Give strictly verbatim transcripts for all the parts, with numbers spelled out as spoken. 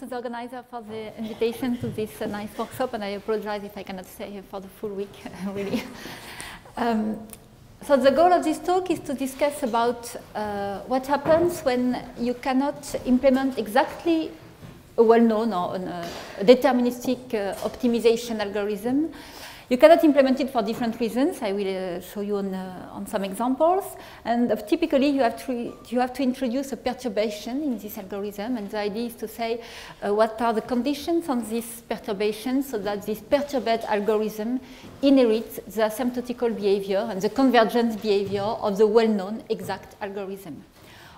to the organizer for the invitation to this uh, nice workshop, and I apologize if I cannot stay here for the full week, really. Um, so the goal of this talk is to discuss about uh, what happens when you cannot implement exactly a well-known or an, uh, a deterministic uh, optimization algorithm. You cannot implement it for different reasons. I will uh, show you on, uh, on some examples. And uh, typically, you have, to you have to introduce a perturbation in this algorithm. And the idea is to say uh, what are the conditions on this perturbation so that this perturbed algorithm inherits the asymptotical behavior and the convergence behavior of the well-known exact algorithm.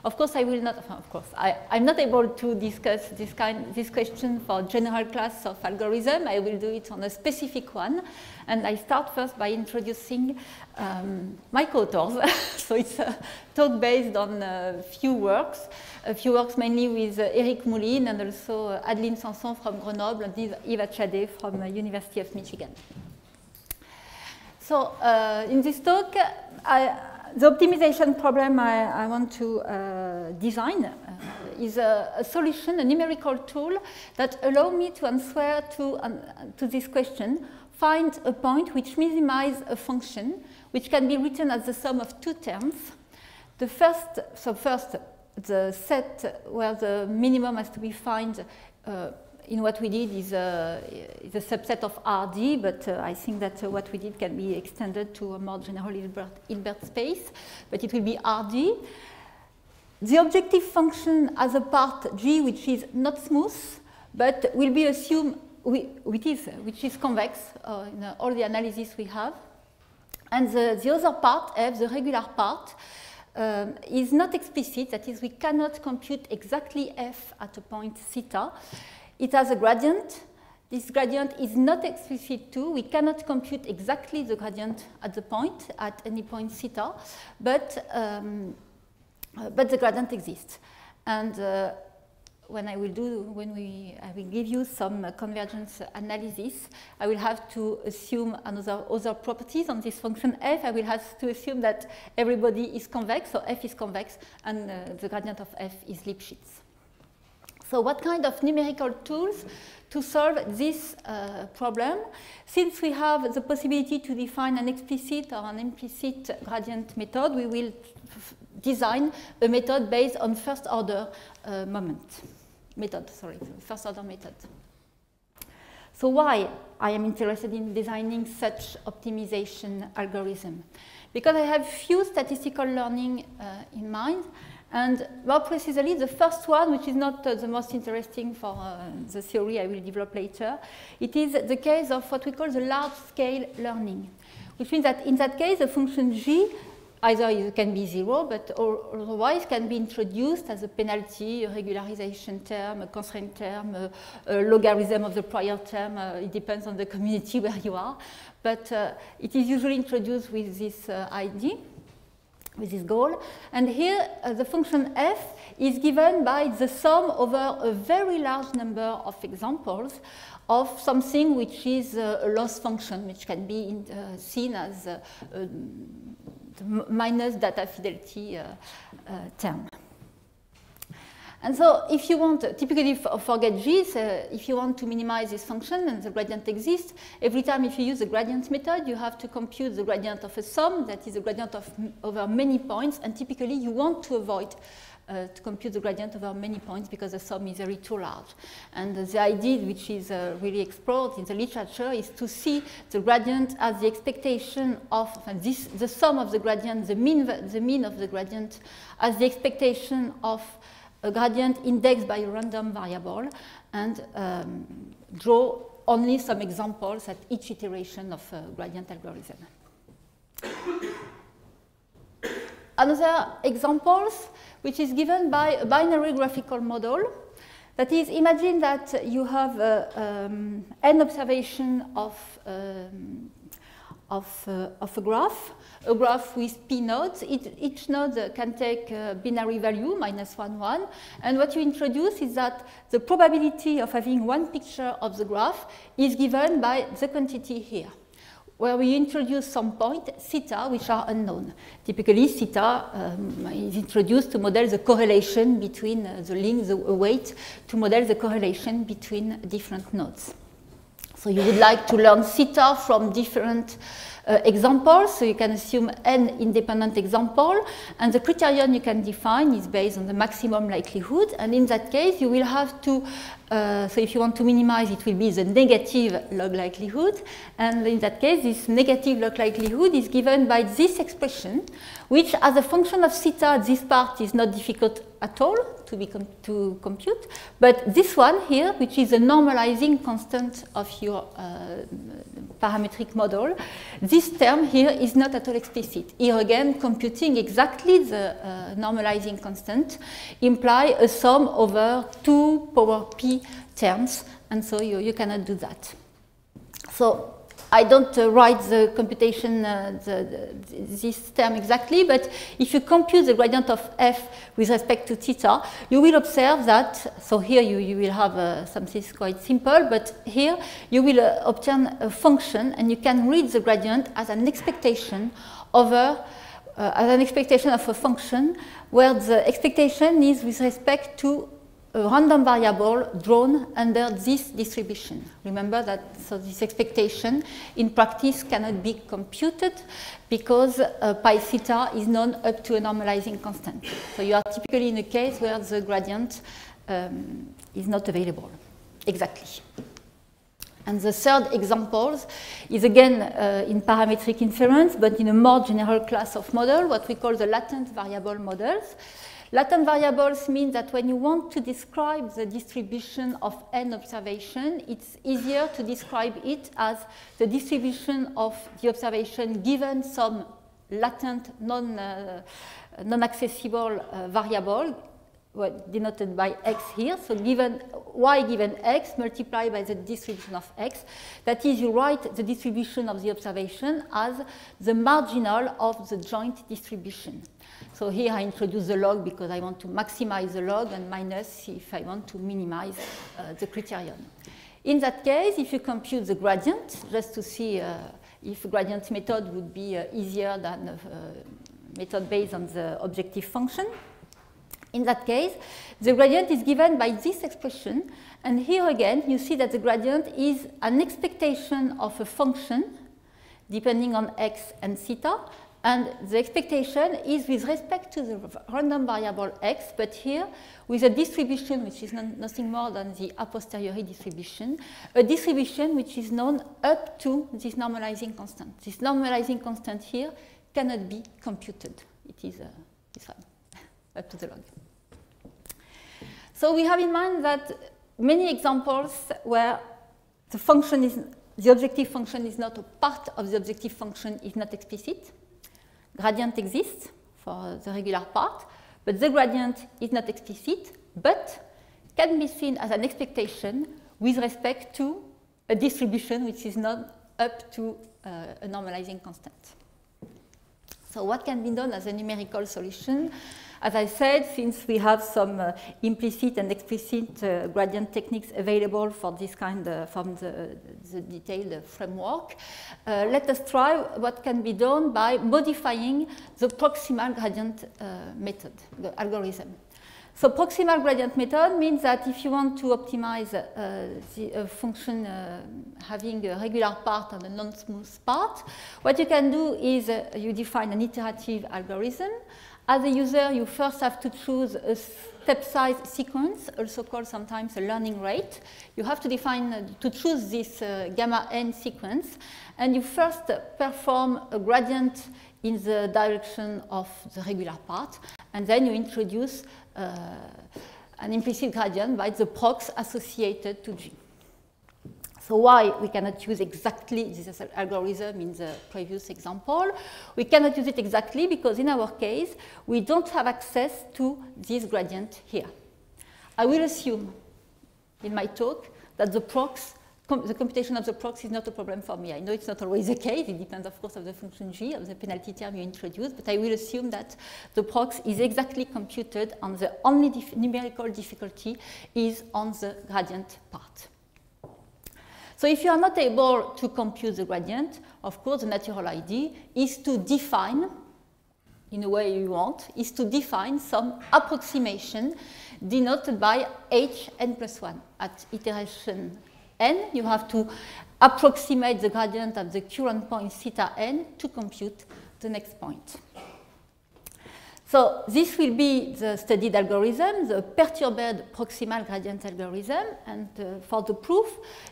Of course, I will not. Of course, I, I'm not able to discuss this kind, this question for general class of algorithm. I will do it on a specific one, and I start first by introducing um, my co-authors. So it's a talk based on a few works, a few works mainly with uh, Eric Moulin and also uh, Adeline Samson from Grenoble and Eva Chade from the uh, University of Michigan. So uh, in this talk, I. The optimization problem I, I want to uh, design uh, is a, a solution, a numerical tool that allows me to answer to, um, to this question, find a point which minimizes a function, which can be written as the sum of two terms. The first, so first, the set where the minimum has to be found uh, in what we did is a, is a subset of R D, but uh, I think that uh, what we did can be extended to a more general Hilbert, Hilbert space, but it will be R D. The objective function has a part G which is not smooth, but will be assumed we, which, is, which is convex uh, in uh, all the analysis we have. And the, the other part, F, the regular part, Um, is not explicit, that is, we cannot compute exactly F at a point theta. It has a gradient. This gradient is not explicit too. We cannot compute exactly the gradient at the point, at any point theta, but, um, uh, but the gradient exists. And uh, when I will do, when we, I will give you some uh, convergence analysis, I will have to assume another other properties on this function f. I will have to assume that everybody is convex, so f is convex, and uh, the gradient of f is Lipschitz. So what kind of numerical tools to solve this uh, problem? Since we have the possibility to define an explicit or an implicit gradient method, we will design a method based on first order uh, moment. Method, sorry, first order method. So why I am interested in designing such optimization algorithm? Because I have few statistical learning uh, in mind, and more precisely the first one, which is not uh, the most interesting for uh, the theory I will develop later. It is the case of what we call the large-scale learning, which means that in that case the function g either it can be zero, but or otherwise can be introduced as a penalty, a regularization term, a constraint term, a, a logarithm of the prior term. Uh, it depends on the community where you are. But uh, it is usually introduced with this uh, I D, with this goal. And here, uh, the function f is given by the sum over a very large number of examples of something which is uh, a loss function, which can be in, uh, seen as uh, uh, minus data fidelity uh, uh, term. And so if you want, typically for get G, uh, if you want to minimize this function and the gradient exists, every time if you use the gradient method, you have to compute the gradient of a sum, that is the gradient of over many points, and typically you want to avoid Uh, to compute the gradient over many points because the sum is very too large. And uh, the idea which is uh, really explored in the literature is to see the gradient as the expectation of uh, this, the sum of the gradient, the mean, the mean of the gradient, as the expectation of a gradient indexed by a random variable, and um, draw only some examples at each iteration of a gradient algorithm. Another examples, which is given by a binary graphical model. That is, imagine that you have uh, um, an observation of, um, of, uh, of a graph, a graph with p nodes. It, each node can take a binary value, minus one, one. And what you introduce is that the probability of having one picture of the graph is given by the quantity here. where we introduce some point, theta, which are unknown. Typically, theta um, is introduced to model the correlation between uh, the link, the weight, to model the correlation between different nodes. So you would like to learn theta from different uh, examples, so you can assume an independent example, and the criterion you can define is based on the maximum likelihood, and in that case you will have to, uh, so if you want to minimize, it will be the negative log likelihood, and in that case this negative log likelihood is given by this expression, which as a function of theta, this part is not difficult at all to, be com to compute, but this one here, which is a normalizing constant of your uh, parametric model, this term here is not at all explicit. Here again, computing exactly the uh, normalizing constant implies a sum over two power p terms, and so you, you cannot do that. So I don't uh, write the computation, uh, the, the, this term exactly, but if you compute the gradient of f with respect to theta, you will observe that, so here you, you will have uh, something quite simple, but here you will uh, obtain a function, and you can read the gradient as an expectation over, uh, as an expectation of a function, where the expectation is with respect to a random variable drawn under this distribution. Remember that, so this expectation in practice cannot be computed because uh, pi theta is known up to a normalizing constant. So you are typically in a case where the gradient um, is not available exactly. And the third example is again uh, in parametric inference, but in a more general class of model, what we call the latent variable models. Latent variables mean that when you want to describe the distribution of n observation, it's easier to describe it as the distribution of the observation given some latent, non, uh, non-accessible uh, variable, well, denoted by x here. So given y given x multiplied by the distribution of x. That is, you write the distribution of the observation as the marginal of the joint distribution. So here I introduce the log because I want to maximize the log, and minus if I want to minimize uh, the criterion. In that case, if you compute the gradient, just to see uh, if gradient method would be uh, easier than a uh, method based on the objective function. In that case, the gradient is given by this expression, and here again you see that the gradient is an expectation of a function depending on x and theta, and the expectation is with respect to the random variable x, but here with a distribution which is non nothing more than the a posteriori distribution, a distribution which is known up to this normalizing constant. This normalizing constant here cannot be computed. It is uh, this one, up to the log. So we have in mind that many examples where the function is, the objective function is not a part of the objective function is not explicit. Gradient exists for the regular part, but the gradient is not explicit, but can be seen as an expectation with respect to a distribution which is not up to uh, a normalizing constant. So what can be done as a numerical solution? As I said, since we have some uh, implicit and explicit uh, gradient techniques available for this kind uh, from the, the detailed framework, uh, let us try what can be done by modifying the proximal gradient uh, method, the algorithm. So proximal gradient method means that if you want to optimize uh, the uh, function uh, having a regular part and a non-smooth part, what you can do is uh, you define an iterative algorithm. As a user, you first have to choose a step size sequence, also called sometimes a learning rate. You have to define, uh, to choose this uh, gamma n sequence, and you first perform a gradient in the direction of the regular part, and then you introduce uh, an implicit gradient by the prox associated to G. So why we cannot use exactly this algorithm in the previous example? We cannot use it exactly because in our case, we don't have access to this gradient here. I will assume in my talk that the prox, com the computation of the prox is not a problem for me. I know it's not always the case. It depends, of course, of the function g, of the penalty term you introduce, but I will assume that the prox is exactly computed and the only dif- numerical difficulty is on the gradient part. So if you are not able to compute the gradient, of course, the natural idea is to define, in a way you want, is to define some approximation denoted by h n plus one. At iteration n, you have to approximate the gradient at the current point theta n to compute the next point. So this will be the studied algorithm, the perturbed proximal gradient algorithm. And uh, for the proof,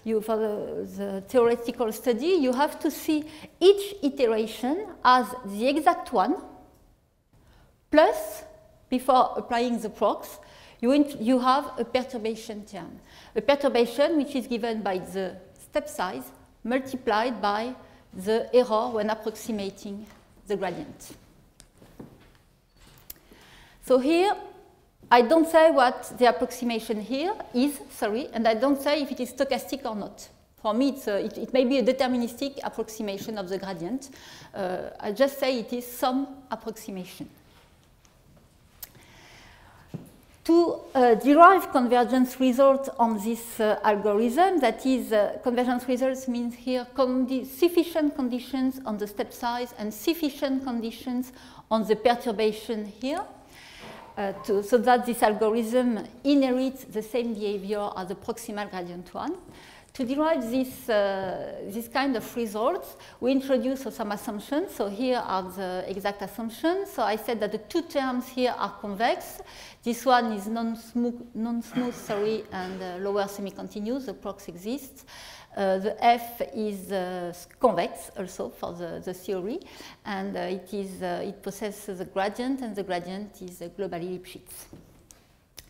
you, for the, the theoretical study, you have to see each iteration as the exact one, plus, before applying the prox, you, you have a perturbation term. A perturbation which is given by the step size multiplied by the error when approximating the gradient. So here, I don't say what the approximation here is, sorry, and I don't say if it is stochastic or not. For me, it's a, it, it may be a deterministic approximation of the gradient. Uh, I just say it is some approximation. To uh, derive convergence results on this uh, algorithm, that is, uh, convergence results means here condi sufficient conditions on the step size and sufficient conditions on the perturbation here, uh, to, so that this algorithm inherits the same behavior as the proximal gradient one. To derive this, uh, this kind of results, we introduce uh, some assumptions. So here are the exact assumptions. So I said that the two terms here are convex. This one is non-smooth, non-smooth, sorry, and uh, lower semi-continuous. The prox exists. Uh, the F is uh, convex also for the, the theory, and uh, it, is, uh, it possesses a gradient, and the gradient is uh, globally Lipschitz.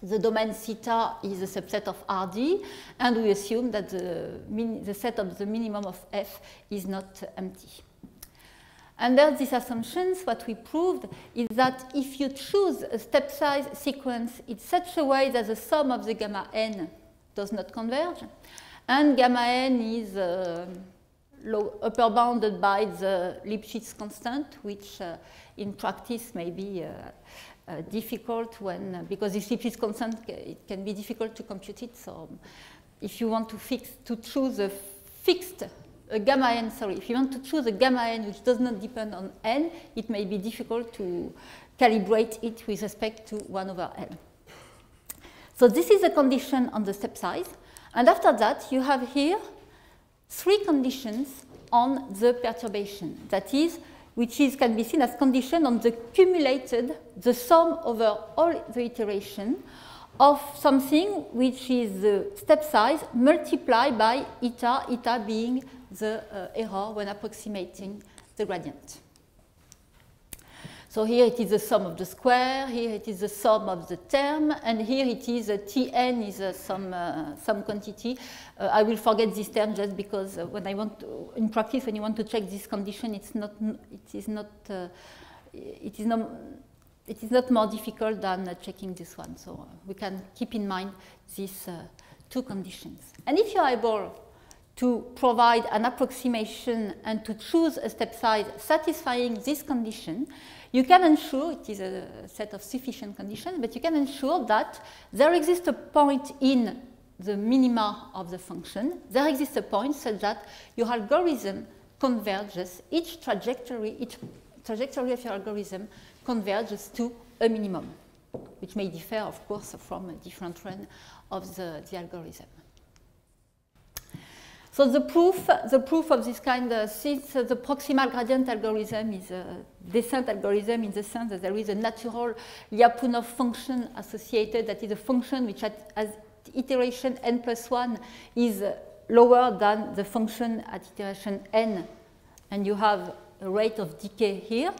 The domain theta is a subset of R D, and we assume that the, min the set of the minimum of F is not empty. Under these assumptions, what we proved is that if you choose a step size sequence in such a way that the sum of the gamma n does not converge, and gamma n is uh, low, upper bounded by the Lipschitz constant, which uh, in practice may be uh, Uh, difficult when, uh, because this Lipschitz constant, it can be difficult to compute it. So if you want to fix, to choose a fixed a gamma n, sorry, if you want to choose a gamma n which does not depend on n, it may be difficult to calibrate it with respect to one over n. So this is a condition on the step size. And after that, you have here three conditions on the perturbation. That is, which is, can be seen as condition on the cumulated, the sum over all the iteration of something which is the step size multiplied by eta, eta being the uh, error when approximating the gradient. So here it is the sum of the square, here it is the sum of the term, and here it is uh, T n is uh, some, uh, some quantity. Uh, I will forget this term just because uh, when I want to, in practice, when you want to check this condition, it's not, it is not, uh, it is not, it is not more difficult than uh, checking this one. So uh, we can keep in mind these uh, two conditions. And if you are able to provide an approximation and to choose a step size satisfying this condition, you can ensure, it is a set of sufficient conditions, but you can ensure that there exists a point in the minima of the function, there exists a point such that your algorithm converges, each trajectory, each trajectory of your algorithm converges to a minimum, which may differ, of course, from a different run of the, the algorithm. So the proof, the proof of this kind, uh, since uh, the proximal gradient algorithm is a descent algorithm in the sense that there is a natural Lyapunov function associated, that is a function which at, at iteration n plus one is uh, lower than the function at iteration n, and you have a rate of decay here.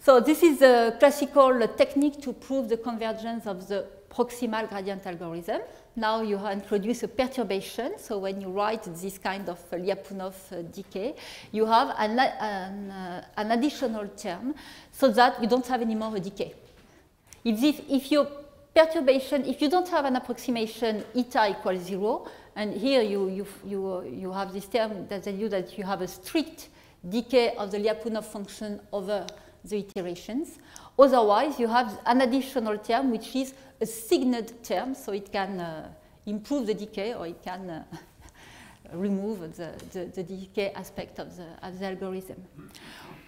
So this is a classical technique to prove the convergence of the proximal gradient algorithm. Now you introduce a perturbation, so when you write this kind of uh, Lyapunov uh, decay, you have an, an, uh, an additional term so that you don't have any more a decay. If, this, if your perturbation, if you don't have an approximation eta equals zero, and here you, you, you, uh, you have this term that tells you that you have a strict decay of the Lyapunov function over the iterations. Otherwise, you have an additional term which is a signed term, so it can uh, improve the decay or it can uh, remove the, the, the decay aspect of the, of the algorithm.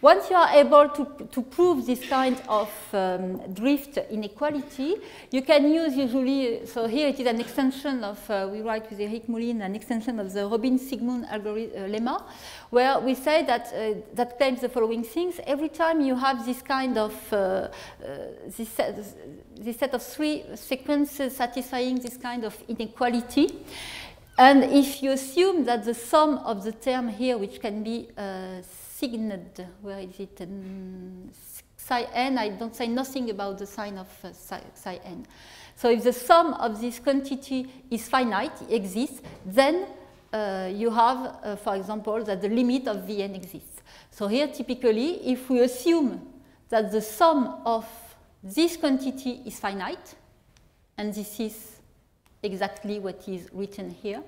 Once you are able to, to prove this kind of um, drift inequality, you can use usually, so here it is an extension of, uh, we write with Eric Moulin, an extension of the Robin-Sigmund uh, lemma, where we say that, uh, that claims the following things. Every time you have this kind of, uh, uh, this, set, this set of three sequences satisfying this kind of inequality, and if you assume that the sum of the term here, which can be uh, signet, where is it, um, psi n, I don't say nothing about the sign of uh, psi, psi n. So if the sum of this quantity is finite, exists, then uh, you have, uh, for example, that the limit of Vn exists. So here, typically, if we assume that the sum of this quantity is finite, and this is exactly what is written here,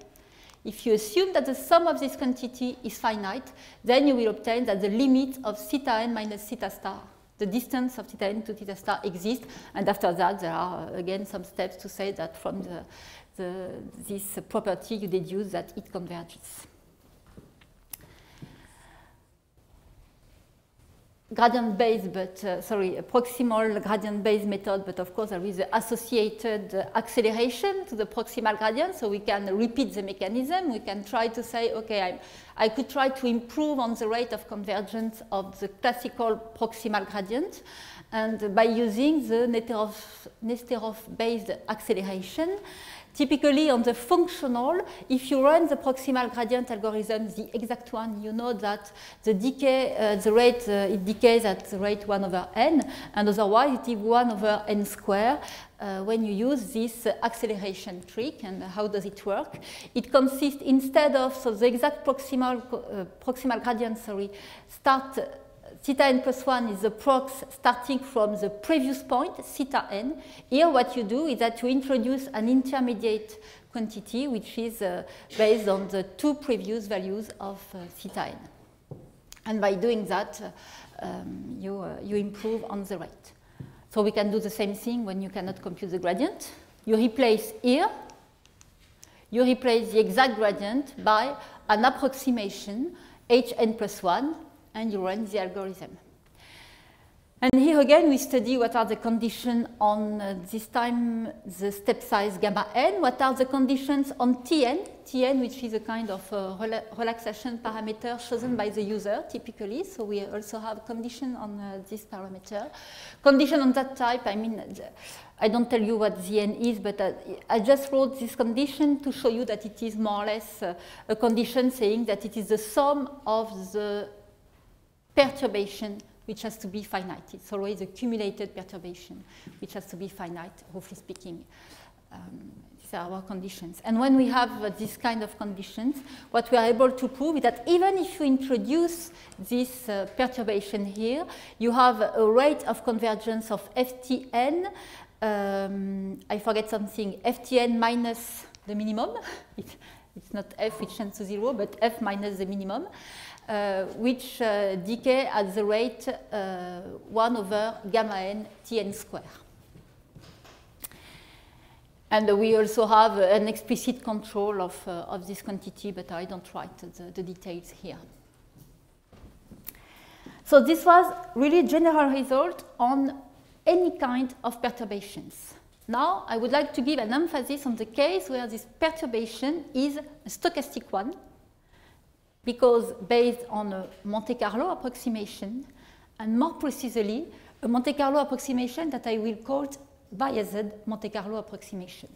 if you assume that the sum of this quantity is finite, then you will obtain that the limit of theta n minus theta star, the distance of theta n to theta star, exists. And after that, there are again some steps to say that from the, the, this property, you deduce that it converges. Gradient-based, but uh, sorry, a proximal gradient-based method, but of course there is an associated uh, acceleration to the proximal gradient, so we can repeat the mechanism. We can try to say, okay, I'm, I could try to improve on the rate of convergence of the classical proximal gradient, and uh, by using the Nesterov, Nesterov-based acceleration. Typically, on the functional, if you run the proximal gradient algorithm, the exact one, you know that the decay, uh, the rate, uh, it decays at the rate one over n, and otherwise it is one over n squared uh, when you use this uh, acceleration trick. And how does it work? It consists instead of, so the exact proximal, uh, proximal gradient, sorry, start, theta n plus one is the prox starting from the previous point, theta n. Here what you do is that you introduce an intermediate quantity which is uh, based on the two previous values of uh, theta n. And by doing that, uh, um, you, uh, you improve on the rate. So we can do the same thing when you cannot compute the gradient. You replace here, you replace the exact gradient by an approximation, hn plus one, and you run the algorithm. And here again, we study what are the conditions on, uh, this time, the step size gamma n, what are the conditions on Tn, Tn which is a kind of uh, rela relaxation parameter chosen by the user, typically, so we also have condition on uh, this parameter. Condition on that type, I mean, I don't tell you what the n is, but uh, I just wrote this condition to show you that it is more or less uh, a condition saying that it is the sum of the perturbation which has to be finite. It's always a cumulated perturbation which has to be finite, roughly speaking. Um, these are our conditions. And when we have uh, this kind of conditions, what we are able to prove is that even if you introduce this uh, perturbation here, you have a rate of convergence of F T n, um, I forget something, F T n minus the minimum. it, it's not f which tends to zero, but f minus the minimum. Uh, which uh, decay at the rate uh, one over gamma n T n squared. And uh, we also have uh, an explicit control of, uh, of this quantity, but I don't write the, the details here. So this was really general result on any kind of perturbations. Now I would like to give an emphasis on the case where this perturbation is a stochastic one, because based on a Monte Carlo approximation, and more precisely, a Monte Carlo approximation that I will call biased Monte Carlo approximation.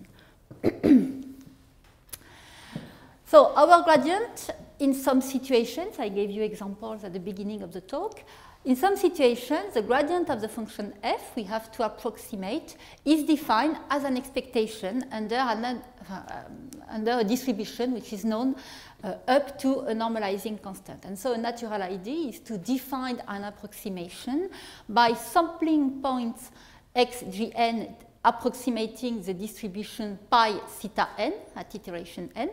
So our gradient, in some situations, I gave you examples at the beginning of the talk, in some situations, the gradient of the function f we have to approximate is defined as an expectation under, an, uh, under a distribution which is known uh, up to a normalizing constant. And so a natural idea is to define an approximation by sampling points xgn approximating the distribution pi theta n at iteration n,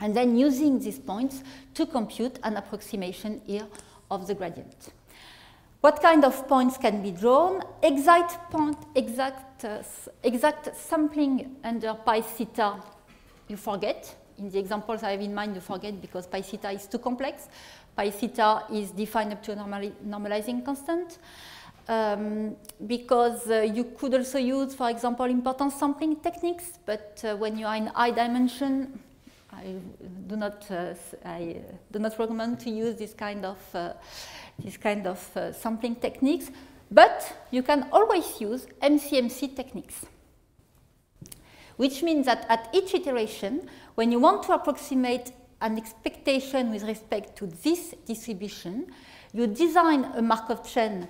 and then using these points to compute an approximation here of the gradient. What kind of points can be drawn? Exact point, exact, uh, exact sampling under pi theta, you forget, in the examples I have in mind, you forget because pi theta is too complex. Pi theta is defined up to a normali normalizing constant. Um, because uh, you could also use, for example, importance sampling techniques, but uh, when you are in high dimension, I do not, uh, I do not recommend to use this kind of, uh, this kind of uh, sampling techniques, but you can always use M C M C techniques, which means that at each iteration, when you want to approximate an expectation with respect to this distribution, you design a Markov chain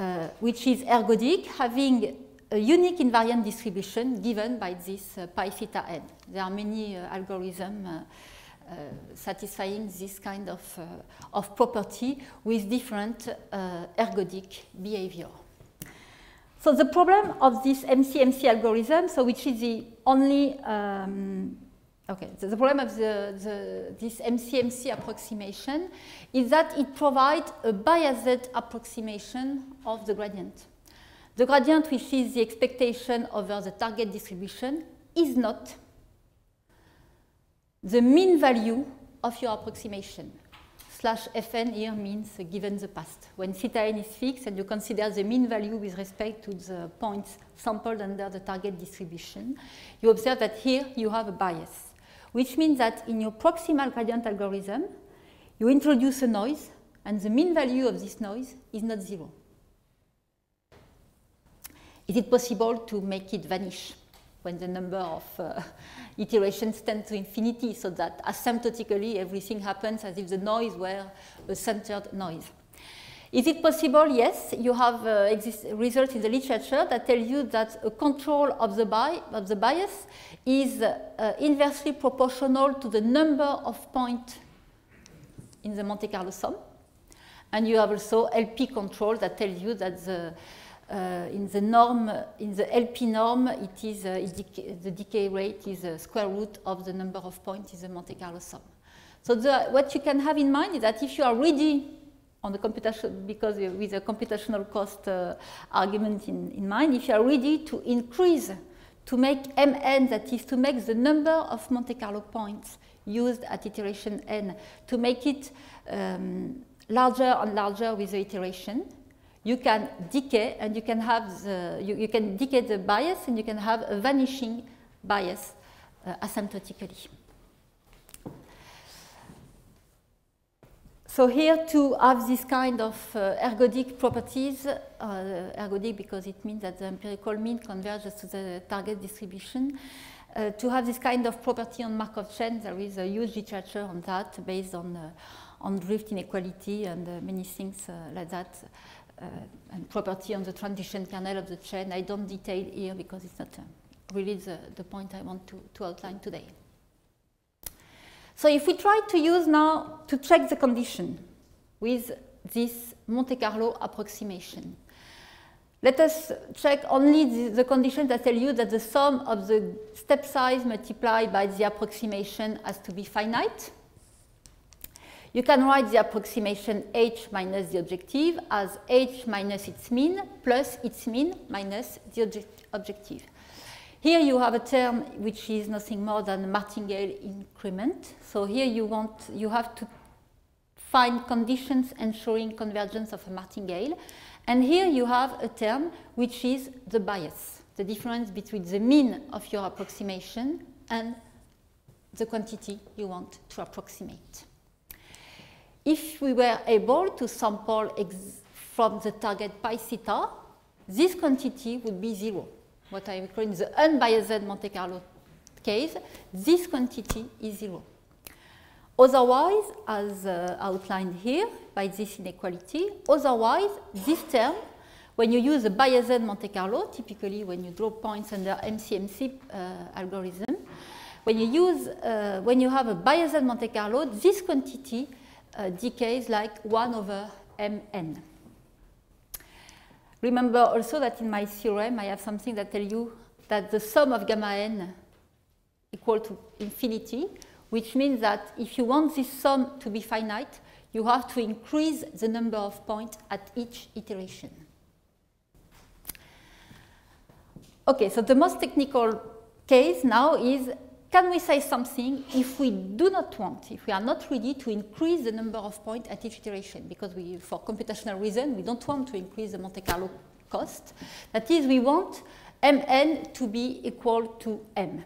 Uh, which is ergodic, having a unique invariant distribution given by this uh, pi theta n. There are many uh, algorithms uh, uh, satisfying this kind of, uh, of property with different uh, ergodic behavior. So the problem of this M C M C algorithm, so which is the only, um, okay, so the problem of the, the, this M C M C approximation is that it provides a biased approximation of the gradient. The gradient, which is the expectation over the target distribution, is not the mean value of your approximation. Slash Fn here means given the past. When theta n is fixed and you consider the mean value with respect to the points sampled under the target distribution, you observe that here you have a bias, which means that in your proximal gradient algorithm, you introduce a noise, and the mean value of this noise is not zero. Is it possible to make it vanish when the number of uh, iterations tend to infinity, so that asymptotically everything happens as if the noise were a centered noise? Is it possible? Yes, you have uh, results in the literature that tell you that a control of the, bi of the bias is uh, inversely proportional to the number of points in the Monte Carlo sum. And you have also L P control that tells you that the, uh, in, the norm, in the L P norm, it is, uh, it dec the decay rate is the square root of the number of points in the Monte Carlo sum. So the, what you can have in mind is that if you are ready on the computation, because with a computational cost uh, argument in, in mind, if you are ready to increase, to make M n, that is to make the number of Monte Carlo points used at iteration n, to make it um, larger and larger with the iteration, you can decay and you can have the, you, you can decay the bias and you can have a vanishing bias uh, asymptotically. So here to have this kind of uh, ergodic properties, uh, ergodic because it means that the empirical mean converges to the target distribution. Uh, to have this kind of property on Markov chain, there is a huge literature on that based on, uh, on drift inequality and uh, many things uh, like that, uh, and property on the transition kernel of the chain. I don't detail here because it's not uh, really the, the point I want to, to outline today. So if we try to use now to check the condition with this Monte Carlo approximation, let us check only the, the conditions that tell you that the sum of the step size multiplied by the approximation has to be finite. You can write the approximation h minus the objective as h minus its mean plus its mean minus the object objective. Here you have a term which is nothing more than a martingale increment. So here you want, you have to find conditions ensuring convergence of a martingale. And here you have a term which is the bias, the difference between the mean of your approximation and the quantity you want to approximate. If we were able to sample ex from the target pi theta, this quantity would be zero. What I am calling the unbiased Monte Carlo case, this quantity is zero. Otherwise, as uh, outlined here by this inequality, otherwise, this term, when you use a biased Monte Carlo, typically when you draw points under M C M C uh, algorithm, when you use, uh, when you have a biased Monte Carlo, this quantity uh, decays like one over M n. Remember also that in my theorem I have something that tells you that the sum of gamma n equal to infinity, which means that if you want this sum to be finite, you have to increase the number of points at each iteration. Okay, so the most technical case now is can we say something if we do not want, if we are not ready to increase the number of points at each iteration? Because we, for computational reasons, we don't want to increase the Monte Carlo cost. That is, we want M N to be equal to M.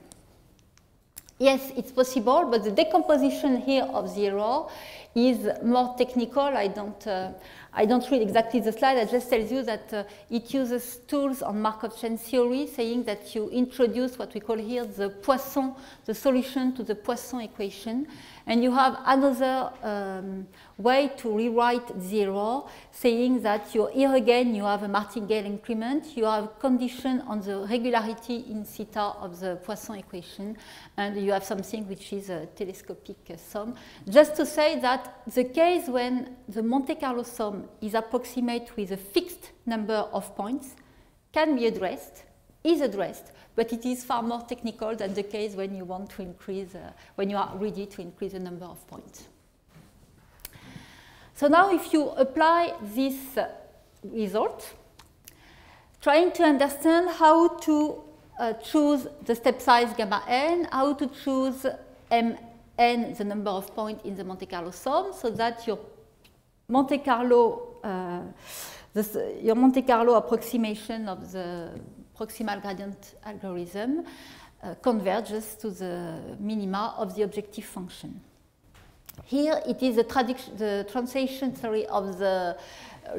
Yes, it's possible, but the decomposition here of the error is more technical. I don't, uh, I don't read exactly the slide. I just tell you that uh, it uses tools on Markov chain theory, saying that you introduce what we call here the Poisson, the solution to the Poisson equation, and you have another um, way to rewrite the error, saying that you're here again you have a martingale increment, you have a condition on the regularity in theta of the Poisson equation, and you have something which is a telescopic uh, sum. Just to say that the case when the Monte Carlo sum is approximate with a fixed number of points can be addressed, is addressed, but it is far more technical than the case when you want to increase, uh, when you are ready to increase the number of points. So now if you apply this uh, result, trying to understand how to uh, choose the step size gamma n, how to choose M n, the number of points in the Monte Carlo sum, so that your Monte Carlo, uh, this, your Monte Carlo approximation of the proximal gradient algorithm uh, converges to the minima of the objective function. Here it is the, the translation sorry, of the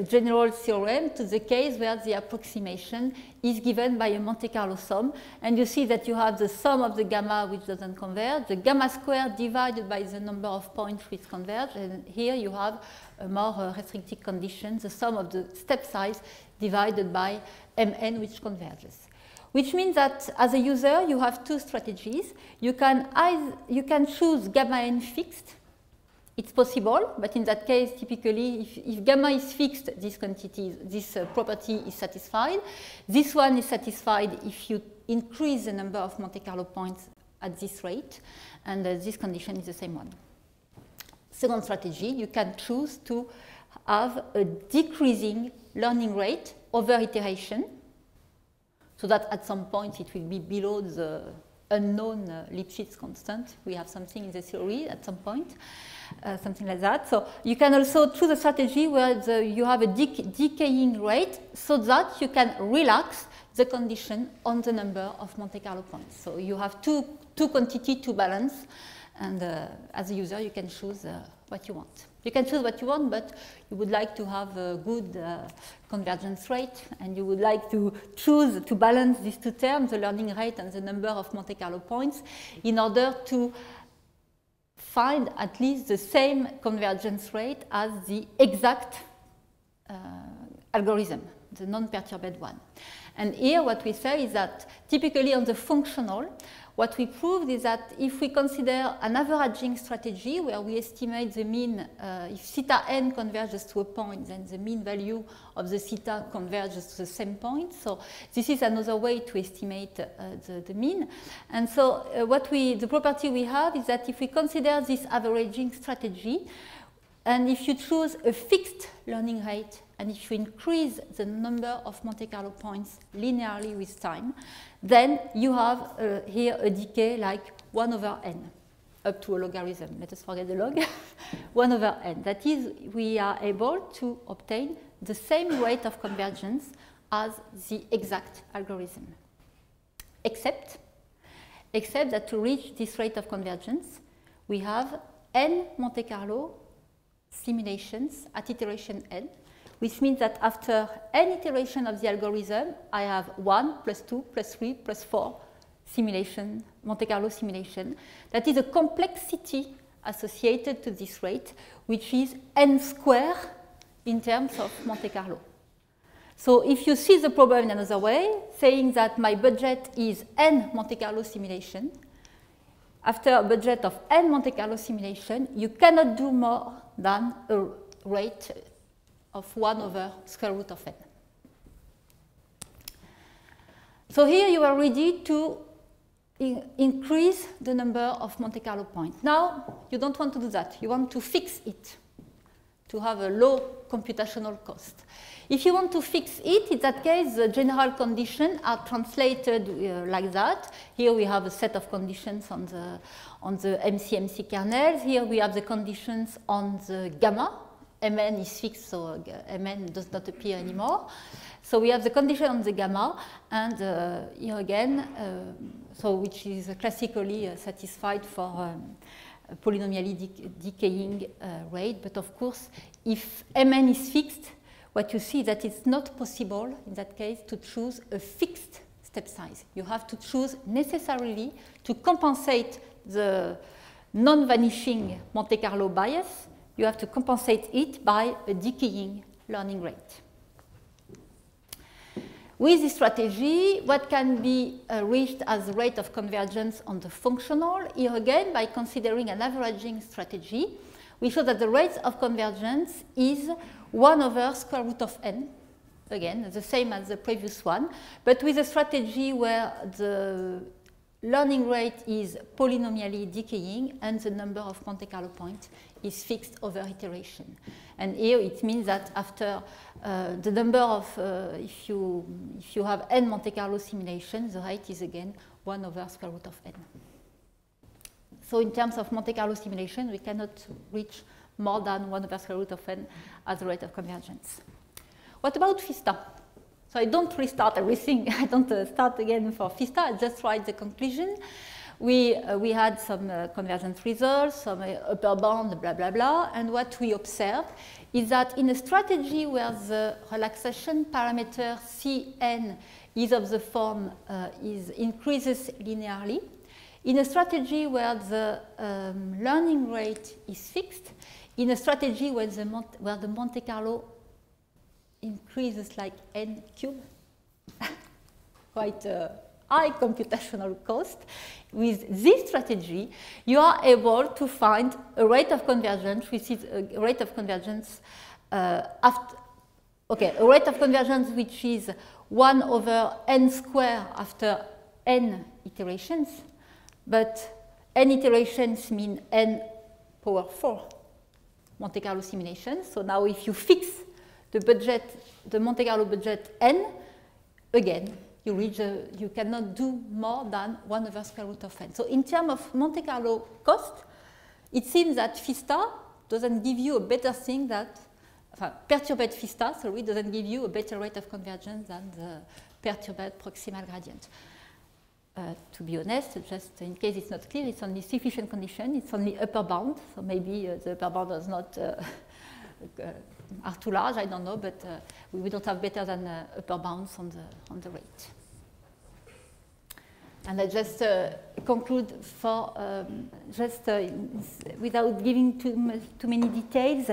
general theorem to the case where the approximation is given by a Monte Carlo sum, and you see that you have the sum of the gamma which doesn't converge, the gamma squared divided by the number of points which converge, and here you have a more uh, restrictive condition, the sum of the step size divided by M n which converges. Which means that as a user you have two strategies. You can, either, you can choose gamma n fixed. It's possible, but in that case, typically, if, if gamma is fixed, this quantity, this uh, property is satisfied. This one is satisfied if you increase the number of Monte Carlo points at this rate, and uh, this condition is the same one. Second strategy, you can choose to have a decreasing learning rate over iteration, so that at some point it will be below the unknown uh, Lipschitz constant. We have something in the theory at some point, uh, something like that. So you can also choose a strategy where the, you have a dec decaying rate so that you can relax the condition on the number of Monte Carlo points. So you have two, two quantities to balance, and uh, as a user you can choose uh, what you want. You can choose what you want, but you would like to have a good uh, convergence rate, and you would like to choose to balance these two terms, the learning rate and the number of Monte Carlo points, in order to find at least the same convergence rate as the exact uh, algorithm, the non-perturbed one. And here what we say is that typically on the functional, what we proved is that if we consider an averaging strategy where we estimate the mean, uh, if theta n converges to a point, then the mean value of the theta converges to the same point. So this is another way to estimate uh, the, the mean. And so uh, what we, the property we have is that if we consider this averaging strategy, and if you choose a fixed learning rate, and if you increase the number of Monte Carlo points linearly with time, then you have uh, here a decay like one over n, up to a logarithm. Let us forget the log. one over n. That is, we are able to obtain the same rate of convergence as the exact algorithm. Except, except that to reach this rate of convergence, we have n Monte Carlo simulations at iteration n, which means that after any iteration of the algorithm, I have one plus two plus three plus four simulation, Monte Carlo simulation. That is a complexity associated to this rate, which is n squared in terms of Monte Carlo. So if you see the problem in another way, saying that my budget is n Monte Carlo simulation, after a budget of n Monte Carlo simulation, you cannot do more than a rate of one over square root of n. So here you are ready to in increase the number of Monte Carlo points. Now, you don't want to do that. You want to fix it. to have a low computational cost. If you want to fix it, in that case, the general conditions are translated uh, like that. Here we have a set of conditions on the, on the M C M C kernels. Here we have the conditions on the gamma. Mn is fixed, so Mn does not appear anymore. So we have the condition on the gamma, and uh, here again, uh, so which is classically uh, satisfied for um, polynomially de decaying uh, rate. But of course, if Mn is fixed, what you see is that it's not possible, in that case, to choose a fixed step size. You have to choose necessarily to compensate the non-vanishing Monte Carlo bias. You have to compensate it by a decaying learning rate. With this strategy, what can be uh, reached as the rate of convergence on the functional? Here again, by considering an averaging strategy, we show that the rate of convergence is one over square root of n, again, the same as the previous one, but with a strategy where the learning rate is polynomially decaying and the number of Monte Carlo points is fixed over iteration. And here it means that after uh, the number of, uh, if, you, if you have n Monte Carlo simulations, the rate is again one over square root of n. So in terms of Monte Carlo simulation, we cannot reach more than one over square root of n as the rate of convergence. What about FISTA? So I don't restart everything. I don't uh, start again for FISTA. I just write the conclusion. We, uh, we had some uh, convergence results, some uh, upper bound, blah, blah, blah. And what we observed is that in a strategy where the relaxation parameter C n is of the form uh, is increases linearly, in a strategy where the um, learning rate is fixed, in a strategy where the, Mont where the Monte Carlo increases like n cubed, quite a high computational cost. With this strategy, you are able to find a rate of convergence, which is a rate of convergence uh, after, okay, a rate of convergence which is one over n squared after n iterations, but n iterations mean n power four Monte Carlo simulations. So now, if you fix the budget, the Monte Carlo budget n, again, you, reach a, you cannot do more than one over square root of n. So in terms of Monte Carlo cost, it seems that FISTA doesn't give you a better thing that, uh, perturbed FISTA, sorry, doesn't give you a better rate of convergence than the perturbed proximal gradient. Uh, to be honest, just in case it's not clear, it's only sufficient condition, it's only upper bound, so maybe uh, the upper bound does not uh, are too large, I don't know, but uh, we don't have better than uh, upper bounds on the, on the rate. And I just uh, conclude for, um, just uh, without giving too, much, too many details,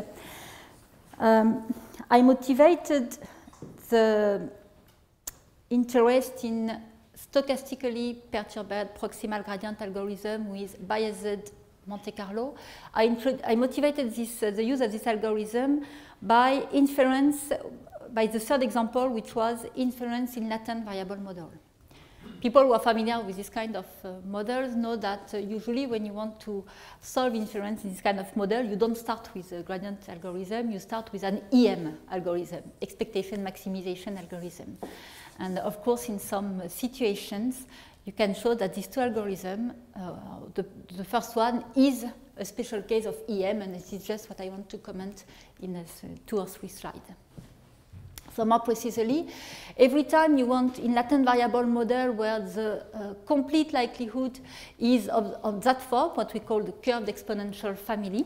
um, I motivated the interest in stochastically perturbed proximal gradient algorithm with biased Monte Carlo. I, I motivated this, uh, the use of this algorithm by inference, by the third example, which was inference in latent variable model. People who are familiar with this kind of uh, models know that uh, usually when you want to solve inference in this kind of model, you don't start with a gradient algorithm, you start with an E M algorithm, expectation maximization algorithm. And of course, in some situations, you can show that these two algorithms, uh, the, the first one is a special case of E M, and this is just what I want to comment in a, two or three slides. So more precisely, every time you want in latent variable model where the uh, complete likelihood is of, of that form, what we call the curved exponential family,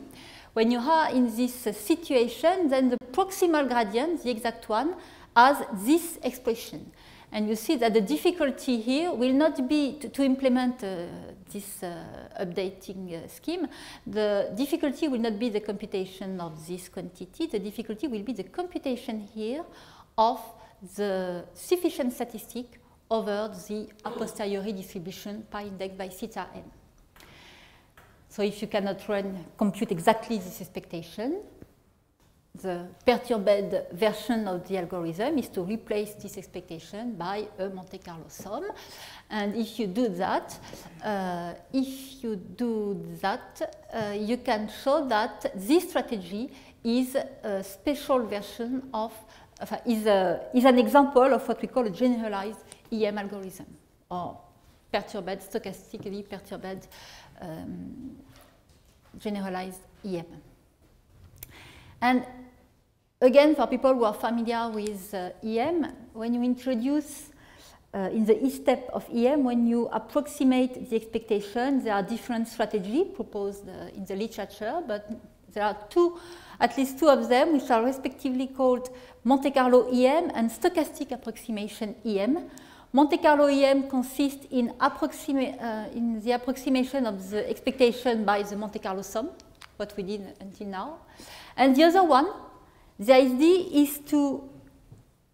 when you are in this uh, situation, then the proximal gradient, the exact one, has this expression. And you see that the difficulty here will not be to, to implement uh, this uh, updating uh, scheme. The difficulty will not be the computation of this quantity. The difficulty will be the computation here of the sufficient statistic over the a posteriori distribution pi index by theta n. So if you cannot run compute exactly this expectation, the perturbed version of the algorithm is to replace this expectation by a Monte Carlo sum. And if you do that, uh, if you do that, uh, you can show that this strategy is a special version of, uh, is, a, is an example of what we call a generalized E M algorithm, or perturbed, stochastically perturbed um, generalized E M. And again, for people who are familiar with uh, E M, when you introduce uh, in the E step of E M, when you approximate the expectation, there are different strategies proposed uh, in the literature, but there are two, at least two of them, which are respectively called Monte Carlo E M and Stochastic Approximation E M. Monte Carlo E M consists in, approxima uh, in the approximation of the expectation by the Monte Carlo sum, what we did until now. And the other one, the idea is to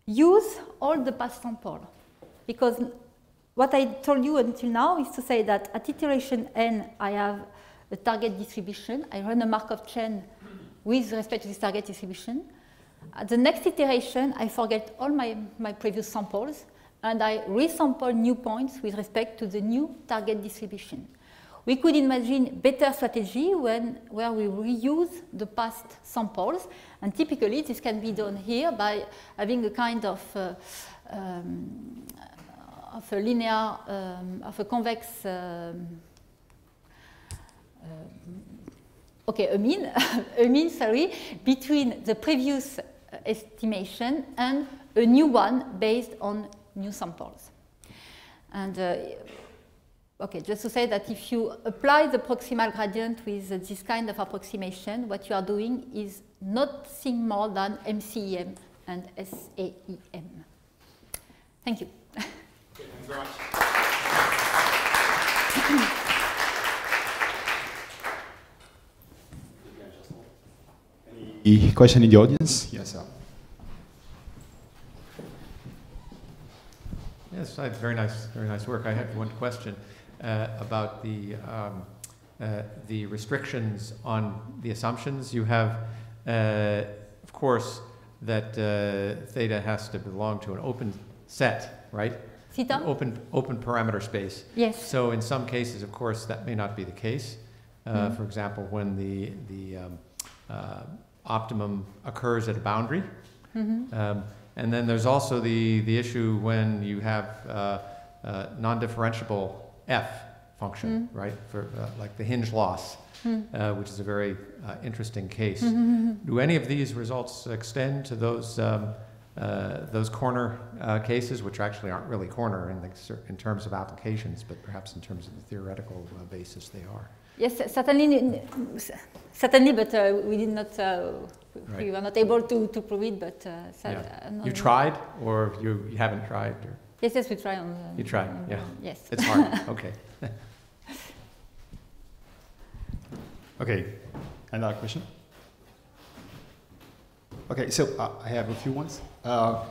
use all the past samples, because what I told you until now is to say that at iteration n, I have a target distribution. I run a Markov chain with respect to this target distribution. At the next iteration, I forget all my, my previous samples, and I resample new points with respect to the new target distribution. We could imagine better strategy when, where we reuse the past samples, and typically this can be done here by having a kind of, uh, um, of a linear, um, of a convex, um, uh, okay, a mean, a mean, sorry, between the previous estimation and a new one based on new samples. And uh, okay, just to say that if you apply the proximal gradient with this kind of approximation, what you are doing is nothing more than M C E M and S A E M. Thank you. Okay, thanks very much. Any question in the audience? Yes, sir. Yes, very nice, very nice work. I had one question. Uh, about the, um, uh, the restrictions on the assumptions. You have, uh, of course, that uh, theta has to belong to an open set, right? Theta? An open, open parameter space. Yes. So in some cases, of course, that may not be the case. Uh, mm. For example, when the, the um, uh, optimum occurs at a boundary. Mm-hmm. um, and then there's also the, the issue when you have uh, uh, non-differentiable F function, mm. right, for uh, like the hinge loss, mm. uh, which is a very uh, interesting case. Mm-hmm. Do any of these results extend to those um, uh, those corner uh, cases, which actually aren't really corner in, the, in terms of applications, but perhaps in terms of the theoretical uh, basis they are? Yes, certainly, certainly, but uh, we did not, uh, right. we were not able to, to prove it, but... Uh, yeah. You tried, or you, you haven't tried? Or? Yes, yes, we try on. Uh, you try, on, yeah. Uh, yes. It's hard, okay. Okay, another question? Okay, so uh, I have a few ones. Uh,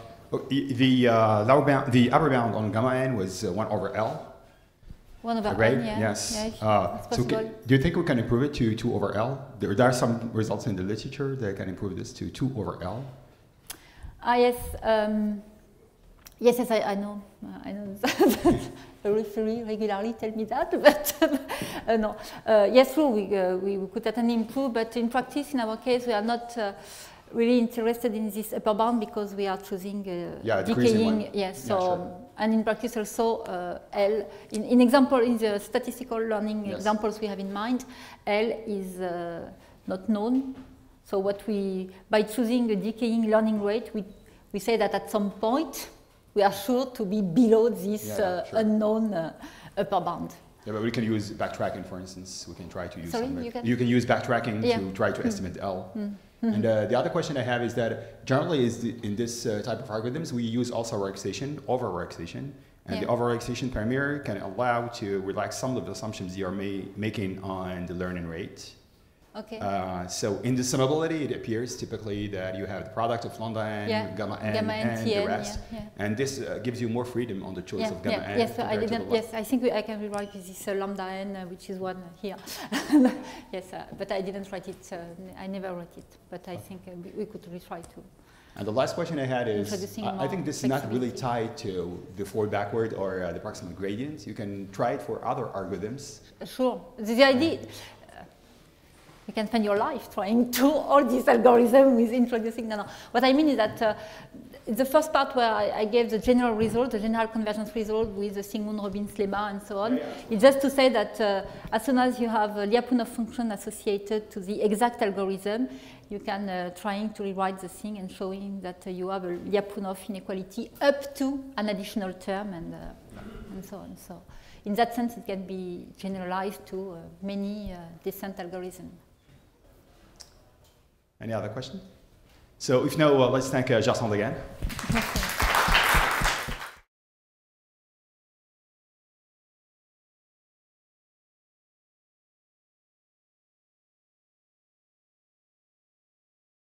the, uh, lower bound, the upper bound on gamma n was uh, one over L. one over L, right? Yeah. Yes. Yeah, uh, so can, do you think we can improve it to two over L? There, there are some results in the literature that can improve this to two over L. Ah, yes. Um, Yes, yes, I, I know. I know that the referee regularly tells me that, but uh, no. Uh, yes, true, we, uh, we could certainly improve, but in practice, in our case, we are not uh, really interested in this upper bound because we are choosing uh, yeah, decaying. Yes, yeah, so, yeah, sure. And in practice also, uh, L, in, in example, in the statistical learning yes. examples we have in mind, L is uh, not known. So what we, by choosing a decaying learning rate, we, we say that at some point, we are sure to be below this yeah, uh, sure. unknown uh, upper bound. Yeah, but we can use backtracking, for instance. We can try to use Sorry, you, can you can use backtracking yeah. to try to mm. estimate L. Mm. And uh, the other question I have is that generally, is the, in this uh, type of algorithms, we use also relaxation, over relaxation, and yeah. the over relaxation parameter can allow to relax some of the assumptions you are ma making on the learning rate. Okay. Uh, so in the summability, it appears typically that you have the product of lambda n, yeah. gamma n, gamma n and T N, the rest. Yeah, yeah. And this uh, gives you more freedom on the choice yeah, of gamma yeah. n. Yes, I didn't, yes, I think we, I can rewrite this uh, lambda n, uh, which is one here. yes, uh, but I didn't write it. Uh, I never wrote it. But I okay. think uh, we could retry to. And the last question I had is, uh, I think this is not really tied to the forward backward or uh, the proximal gradient. You can try it for other algorithms. Sure. The idea, uh, you can spend your life trying to all these algorithms with introducing. No, no. What I mean is that uh, the first part where I, I gave the general result, the general convergence result with the Sigmund Robbins lemma and so on, yeah, yeah. it's just to say that uh, as soon as you have a Lyapunov function associated to the exact algorithm, you can uh, trying to rewrite the thing and showing that uh, you have a Lyapunov inequality up to an additional term and, uh, and so on. So in that sense, it can be generalized to uh, many uh, descent algorithms. Any other questions? So if no, uh, let's thank uh, Gerson again.